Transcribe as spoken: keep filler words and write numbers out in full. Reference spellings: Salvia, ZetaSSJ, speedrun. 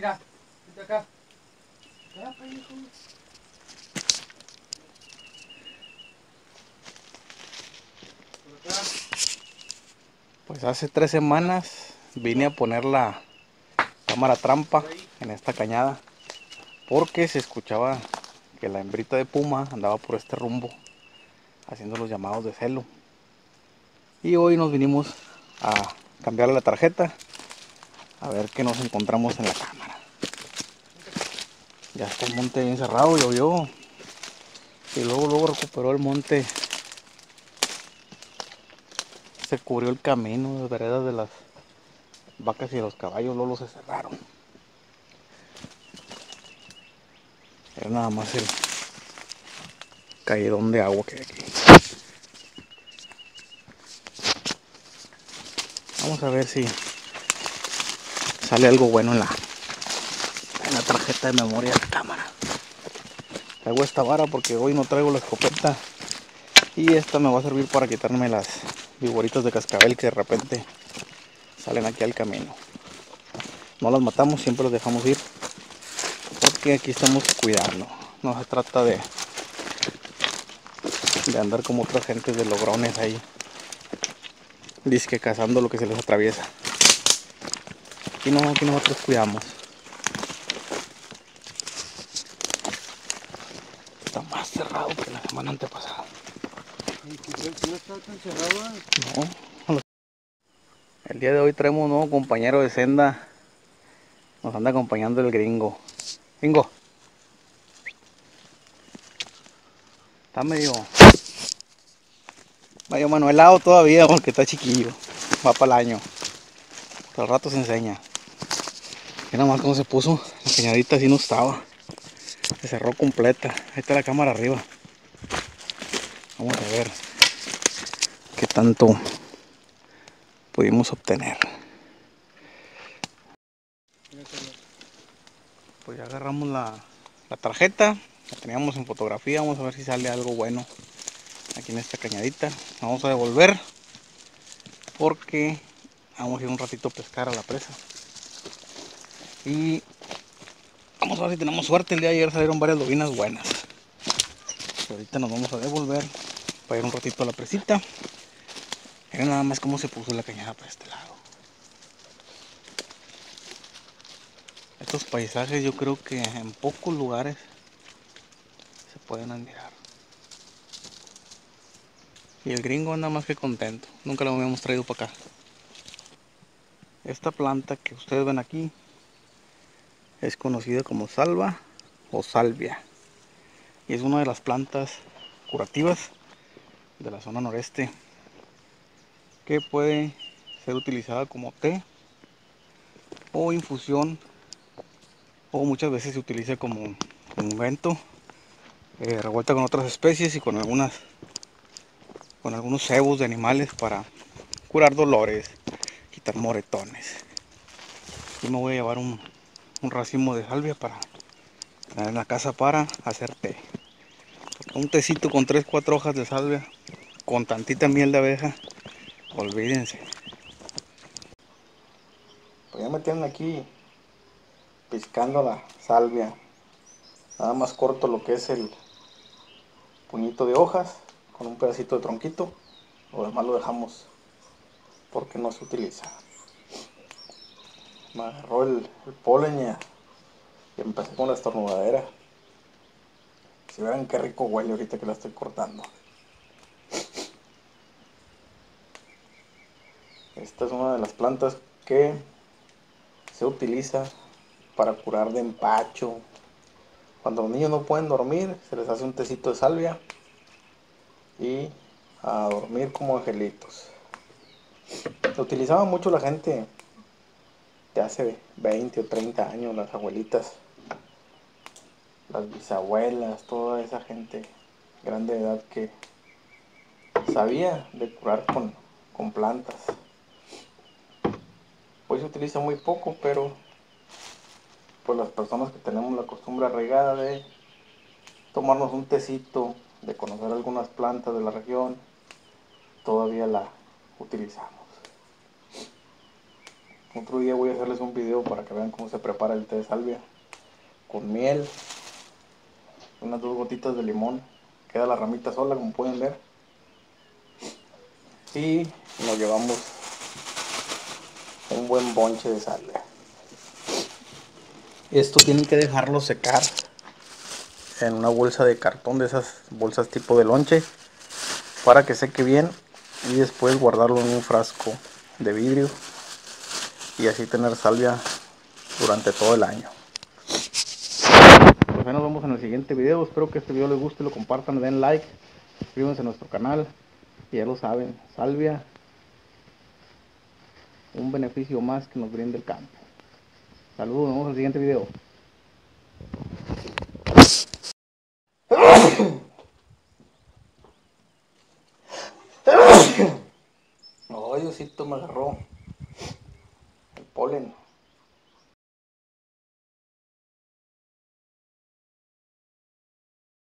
mira, vente acá. ¿Ah? Por acá. Pues hace tres semanas vine a poner la cámara trampa en esta cañada porque se escuchaba que la hembrita de puma andaba por este rumbo haciendo los llamados de celo. Y hoy nos vinimos a cambiar la tarjeta, a ver qué nos encontramos en la cámara. Ya está el monte bien cerrado, llovió y luego luego recuperó el monte, se cubrió el camino, las veredas de las vacas y de los caballos, luego se cerraron. Era nada más el caidón de agua que hay aquí. Vamos a ver si sale algo bueno en la, en la tarjeta de memoria de la cámara. Traigo esta vara porque hoy no traigo la escopeta y esta me va a servir para quitarme las víboritas de cascabel que de repente salen aquí al camino. No las matamos, siempre las dejamos ir porque aquí estamos cuidando. No se trata de, de andar como otras gentes de logrones ahí, dizque cazando lo que se les atraviesa. Aquí, no, aquí nosotros cuidamos. Está más cerrado que la semana antepasada. ¿No está tan cerrado? No. El día de hoy traemos un nuevo compañero de senda. Nos anda acompañando el gringo. Gringo. Está medio... medio manuelado todavía porque está chiquillo. Va para el año. Al rato se enseña. Mira nomás cómo se puso. La cañadita así no estaba. Se cerró completa. Ahí está la cámara arriba. Vamos a ver qué tanto pudimos obtener. Pues ya agarramos la, la tarjeta. La teníamos en fotografía. Vamos a ver si sale algo bueno aquí en esta cañadita. Vamos a devolver porque vamos a ir un ratito a pescar a la presa y vamos a ver si tenemos suerte. El día de ayer salieron varias lobinas buenas. Ahorita nos vamos a devolver para ir un ratito a la presita. Miren nada más cómo se puso la cañada para este lado. Estos paisajes yo creo que en pocos lugares se pueden admirar. Y el gringo anda más que contento. Nunca lo habíamos traído para acá. Esta planta que ustedes ven aquí es conocida como salva o salvia. Y es una de las plantas curativas de la zona noreste que puede ser utilizada como té o infusión, o muchas veces se utiliza como, como ungüento eh, revuelta con otras especies y con algunas con algunos cebos de animales para curar dolores, quitar moretones. Y me voy a llevar un, un racimo de salvia para tener en la casa para hacer té. Un tecito con tres cuatro hojas de salvia con tantita miel de abeja, olvídense. Pues ya me tienen aquí piscando la salvia. Nada más corto lo que es el puñito de hojas con un pedacito de tronquito, lo demás lo dejamos porque no se utiliza. Me agarró el, el polen y, y empecé con la estornudadera. Si vean qué rico huele ahorita que la estoy cortando. Esta es una de las plantas que se utiliza para curar de empacho. Cuando los niños no pueden dormir, se les hace un tecito de salvia y a dormir como angelitos. Lo utilizaba mucho la gente de hace veinte o treinta años, las abuelitas, las bisabuelas, toda esa gente grande de edad que sabía de curar con, con plantas. Hoy se utiliza muy poco, pero pues las personas que tenemos la costumbre arraigada de tomarnos un tecito, de conocer algunas plantas de la región, todavía la utilizamos. Otro día voy a hacerles un video para que vean cómo se prepara el té de salvia. Con miel, unas dos gotitas de limón. Queda la ramita sola, como pueden ver. Y nos llevamos un buen bonche de salvia. Esto tienen que dejarlo secar en una bolsa de cartón, de esas bolsas tipo de lonche, para que seque bien y después guardarlo en un frasco de vidrio y así tener salvia durante todo el año. Pues bien, nos vemos en el siguiente video. Espero que este video les guste, lo compartan, den like, suscríbanse a nuestro canal y ya lo saben, salvia, un beneficio más que nos brinda el campo. Saludos, nos vemos en el siguiente video. No, Diosito, me agarró el polen.